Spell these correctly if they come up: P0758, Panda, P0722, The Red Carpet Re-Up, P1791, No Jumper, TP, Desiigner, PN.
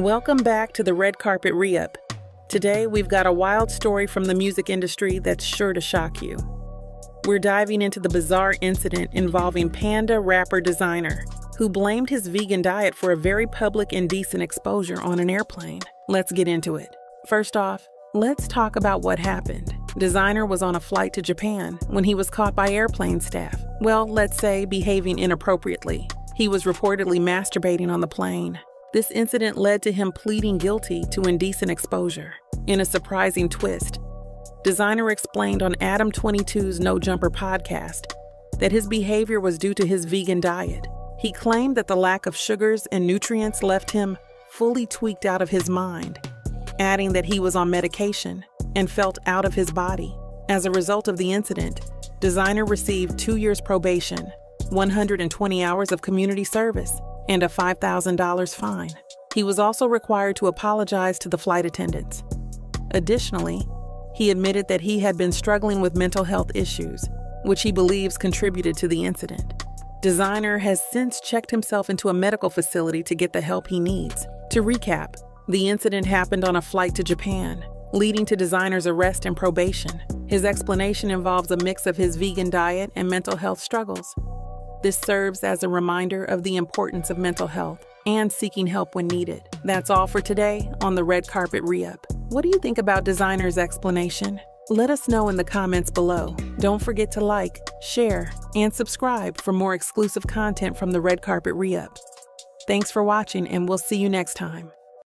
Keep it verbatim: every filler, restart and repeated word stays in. Welcome back to The Red Carpet Re-Up. Today we've got a wild story from the music industry that's sure to shock you. We're diving into the bizarre incident involving Panda rapper Desiigner, who blamed his vegan diet for a very public and indecent exposure on an airplane. Let's get into it. First off, let's talk about what happened. Desiigner was on a flight to Japan when he was caught by airplane staff, well, let's say behaving inappropriately. He was reportedly masturbating on the plane. This incident led to him pleading guilty to indecent exposure. In a surprising twist, Desiigner explained on Adam twenty-two's No Jumper podcast that his behavior was due to his vegan diet. He claimed that the lack of sugars and nutrients left him fully tweaked out of his mind, adding that he was on medication and felt out of his body. As a result of the incident, Desiigner received two years probation, one hundred twenty hours of community service, and a five thousand dollar fine. He was also required to apologize to the flight attendants. Additionally, he admitted that he had been struggling with mental health issues, which he believes contributed to the incident. Desiigner has since checked himself into a medical facility to get the help he needs. To recap, the incident happened on a flight to Japan, leading to Designer's arrest and probation. His explanation involves a mix of his vegan diet and mental health struggles. This serves as a reminder of the importance of mental health and seeking help when needed. That's all for today on The Red Carpet Re-Up. What do you think about Designer's explanation? Let us know in the comments below. Don't forget to like, share, and subscribe for more exclusive content from The Red Carpet Re-Up. Thanks for watching, and we'll see you next time.